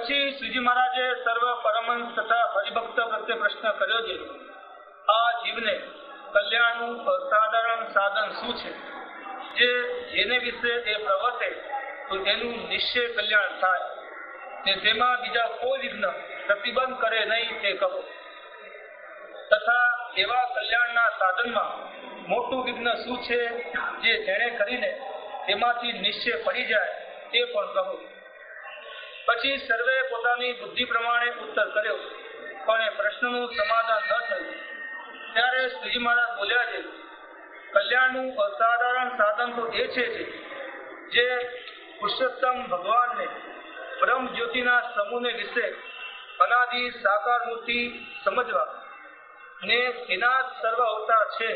પછી શ્રીજી મહારાજે સર્વ પરમહંસ તથા હરિભક્ત પ્રત્યે પ્રશ્ન કર્યો છે, આ જીવને કલ્યાણનું અસાધારણ સાધન શું છે? જેને વિશે એ પ્રવર્તે તો તેનું નિશ્ચય કલ્યાણ થાય ને તેમાં બીજા કોઈ વિઘ્ન પ્રતિબંધ કરે નહીં તે કહો, તથા એવા કલ્યાણના સાધનમાં મોટું વિઘ્ન શું છે જે જેણે કરીને તેમાંથી નિશ્ચય પડી જાય તે પણ કહો. પછી સર્વે પોતાની બુદ્ધિ પ્રમાણે ઉત્તર કર્યો, પણ એ પ્રશ્નનું સમાધાન ન થયું. ત્યારે શ્રીજી મહારાજ બોલ્યા છે, કલ્યાણનું અસાધારણ સાધન તો એ છે જે પુરુષોત્તમ ભગવાનને બ્રહ્મ જ્યોતિના સમૂહને વિશે અનાદિ સાકાર મૂર્તિ સમજવા ને તેના સર્વ અવતાર છે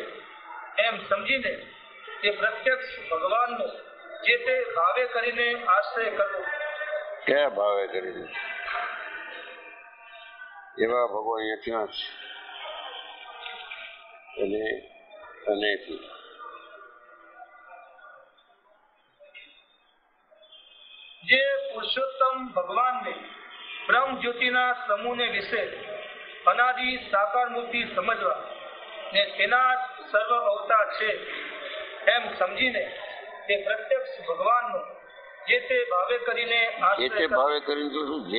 એમ સમજીને તે પ્રત્યક્ષ ભગવાનનો જે તે ભાવે કરીને આશ્રય કરવો. કયા ભાવે કરીને? એવા ભગવાન ત્યાં છે અને જે પુરુષોત્તમ ભગવાનને બ્રહ્મ જ્યોતિના સમૂહને વિશે અનાદિ સાકાર મૂર્તિ સમજવા ને તેના સર્વ અવતાર છે એમ સમજીને તે પ્રત્યક્ષ ભગવાનનો જે તે ભાવે કરીને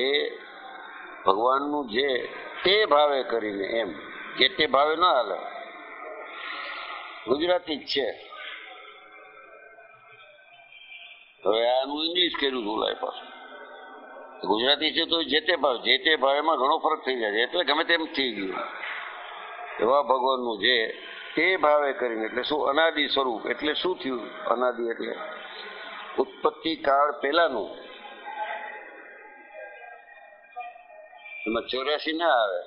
જે ભગવાનનું જે તે ભાવે કરીને એમ જે તે ભાવે ન હાલે, ગુજરાતી જ છે. હવે આનું ઇંગ્લિશ કર્યું બોલાય, પાછું ગુજરાતી છે તો જે તે ભાવ, જે તે ભાવેમાં ઘણો ફરક થઈ જાય છે, એટલે ગમે તેમ થઈ ગયું. એવા ભગવાનનું જે તે ભાવે કરીને એટલે શું? અનાદિ સ્વરૂપ એટલે શું થયું? અનાદિ એટલે ઉત્પત્તિ કાળ પહેલાનું. એમાં 84 ના આવે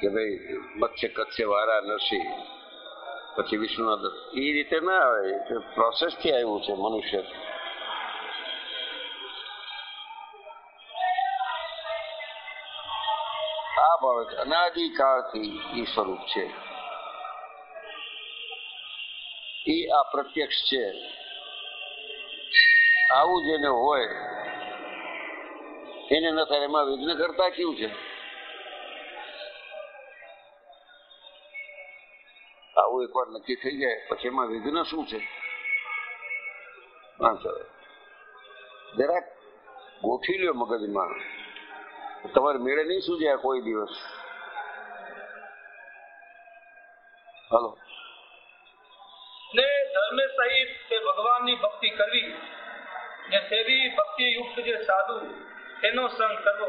કે ભાઈ મત્સ્ય કચ્છે વારા નરસિંહ પછી વિષ્ણુના દત્ત, એ રીતે ના આવે. એ પ્રોસેસ થી આવ્યું છે મનુષ્ય. અનાદિકાળથી એ સ્વરૂપ છે, એ આ પ્રત્યક્ષ છે. આવું જેને હોય એને ન થાય એમાં વિઘ્ન કરતા કેવું છે? આવું એકવાર નક્કી થઈ જાય પછી એમાં વિઘ્ન શું છે? જરાક ગોઠવી લ્યો મગજમાં, તમારે મેળે નહીં સૂજ્યા કોઈ દિવસ. હાલો ને ધર્મે સહિત તે ભગવાનની ભક્તિ કરવી ને તેવી ભક્તિ યુક્ત જે સાધુ તેનો સંગ કરવો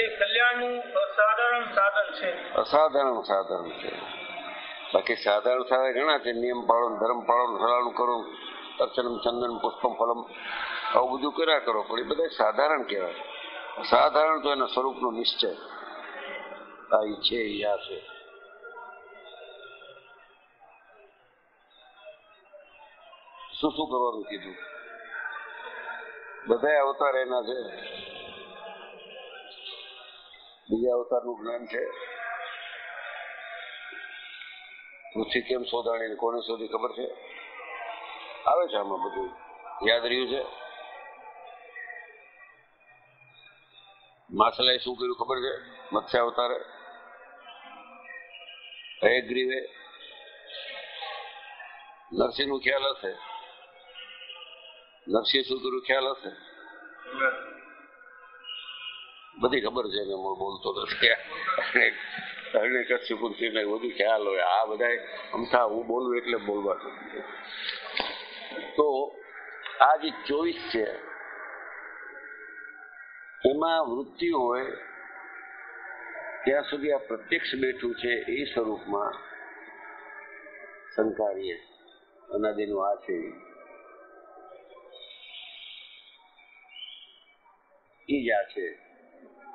એ કલ્યાણનું અસાધારણ સાધન છે. અસાધારણ સાધન છે. બાકી સાધારણ સાધન ઘણા છે, નિયમ પાળો, ધર્મ પાળો, ફલાણું કરો, અર્ચનમ ચંદન પુષ્પમ ફલમ આવું બધું કર્યા કરો, પણ એ બધા સાધારણ કહેવાય. સાધારણ તો એના સ્વરૂપ નો નિશ્ચય છે. શું શું કરવાનું કીધું? બધા અવતાર એના છે. બીજા અવતાર નું જ્ઞાન છે? પૃથ્વી કેમ શોધાણી, કોને શોધી ખબર છે? આવે છે આમાં બધું યાદ રહ્યું છે? માછલાએ શું કર્યું ખબર છે? મત્સ્ય અવતારે હયગ્રીવે નરસિંહ નું ખ્યાલ હશે. નરસિંહ શું કર્યું ખ્યાલ હશે? બધી ખબર છે ને, હું બોલતો નથી. હરણે કચ્છી પૂરતી નહીં, બધું ખ્યાલ હોય. આ બધા અમથા હું બોલું એટલે બોલવા. તો આ જે 24 છે એમાં વૃત્તિ હોય ત્યાં સુધી આ પ્રત્યક્ષ બેઠું છે એ સ્વરૂપમાં સંકારીએ. અનાદિનું આ છે એ જ આ છે.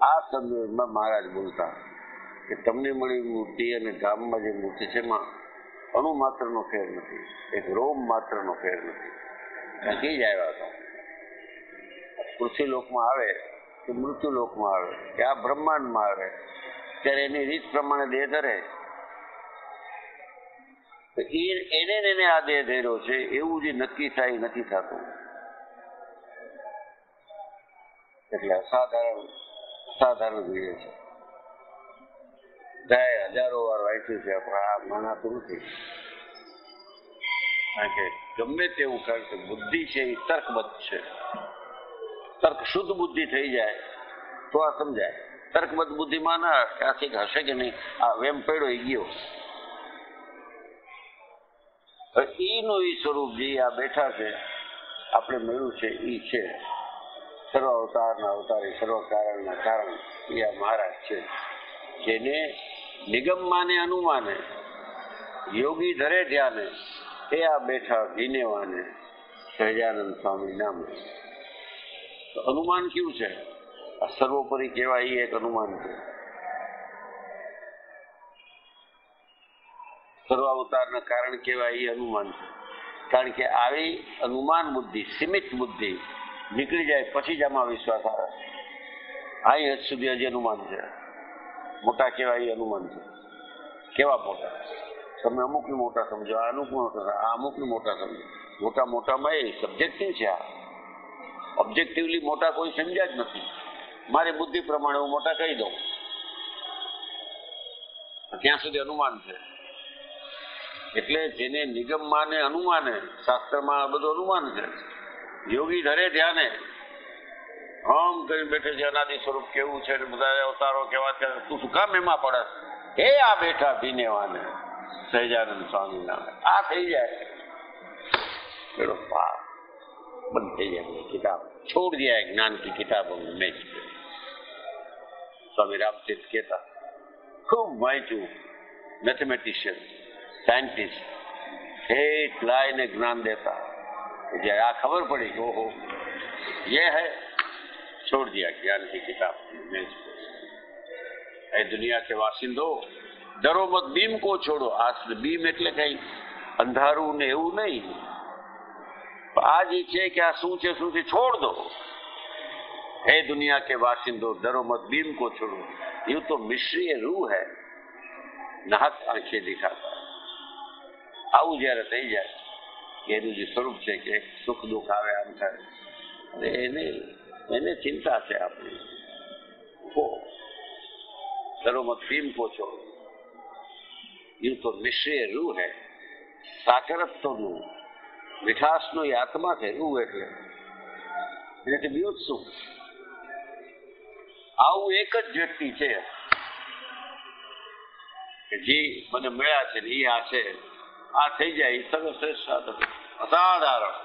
આ સંદર્ભમાં મહારાજ બોલતા કે તમને મળી મૂર્તિ અને ગામમાં જે મૂર્તિ છે એમાં અણુ માત્રનો ફેર નથી, એક રોમ માત્રનો ફેર નથી. નથી જ આવ્યા હતા. પૃથ્વી લોકમાં આવે કે મૃત્યુ લોકમાં આવે કે આ બ્રહ્માંડમાં આવે ત્યારે એની રીત પ્રમાણે દેહ ધરે. એને આ દેહ ધર્યો છે એવું જે નક્કી થાય નથી થતું. એટલે અસાધારણ અસાધારણ વીરે છે. જાય હજારો વાર વાંચ્યું છે પણ આ મનાતું નથી. કારણ કે ગમે તેવું કારણ કે બુદ્ધિ છે એ તર્કબદ્ધ છે. તર્ક શુદ્ધ બુદ્ધિ થઈ જાય તો આ સમજાય. તર્કબદ્ધ બુદ્ધિમાં ના ક્યાંથી હશે કે નહીં, આ વેમ પડ્યો એ ગયો. એનું એ સ્વરૂપ જે આ બેઠા છે આપણે મળ્યું છે એ છે. સર્વ અવતારના અવતારી સર્વ કારણના કારણ એ આ મહારાજ છે. જેને નિગમ માને અનુમાને યોગી ધરે ધ્યાને એ આ બેઠા વિનેવાને સહજાનંદ સ્વામી નામે. અનુમાન કયું છે? આ સર્વોપરી કહેવાય એ એક અનુમાન છે. સર્વ અવતારના કારણ કહેવાય એ અનુમાન છે. કારણ કે આવી અનુમાન બુદ્ધિ સીમિત બુદ્ધિ નીકળી જાય પછી જ આમાં વિશ્વાસ આવે. આઈ હદ સુધી હજી અનુમાન છે. મોટા કહેવાય અનુમાન છે. કેવા મોટા? તમે અમુકને મોટા સમજો, આ અમુક મોટા, આ અમુકને મોટા સમજો. મોટા મોટામાં એ સબ્જેક્ટિવ છે. આ ઓબ્જેક્ટિવલી મોટા કોઈ સમજ્યા જ નથી. મારી બુદ્ધિ પ્રમાણે હું મોટા કહી દઉં, ત્યાં સુધી અનુમાન છે. એટલે જેને નિગમ માને અનુમાને, શાસ્ત્રમાં બધું અનુમાન છે. યોગી ધરે ધ્યાને આમ કરી બેઠે છે. અનાદિ સ્વરૂપ કેવું છે, બધા અવતારો કેવા છે, તું શું કામ એમાં પડે? એ આ બેઠા ભીનેવાને સહજાનંદ સ્વામી નામે. આ થઈ જાય પેલો પાર બંધ થઈ જાય. કિતાબ છોડ દે જ્ઞાન કી કિતાબ. મેં સ્વામી રામતીર્થ કહેતા, ખૂબ વાંચ્યું, મેથેમેટિશિયન સાયન્ટિસ્ટ ઠેઠ લાઈને જ્ઞાન દેતા. जय आ खबर पड़ी कि ओहो ये है, छोड़ दिया ज्ञान की किताब. ऐ दुनिया के वासिंदो, डरो मत, बीम को छोड़ो. आज बीम एटले कई अंधारू ने एवं नहीं. आज ये क्या शू छे छोड़ दो. ऐ दुनिया के वासिंदो, डरो मत, बीम को छोड़ो. यूं तो मिश्रीय रूह है, नाहक आंखें दिखाता. आऊ जय थी जाए એનું જે સ્વરૂપ છે કે સુખ દુઃખ આવે, આમ થાય. અને એને ચિંતા છે આપણી. સરોમત ભીમ પોચો યુ તો મિશ્રે રૂ હે. સાકરત્વનું મીઠાશનું એ આત્મા છે. રૂ એટલે એટલે બીજું જ સુખ. આવું એક જ વ્યક્તિ છે જે મને મળ્યા છે ને એ આ છે. આ થઈ જાય સર્વશ્રેષ્ઠ સાધક, અસાધારણ.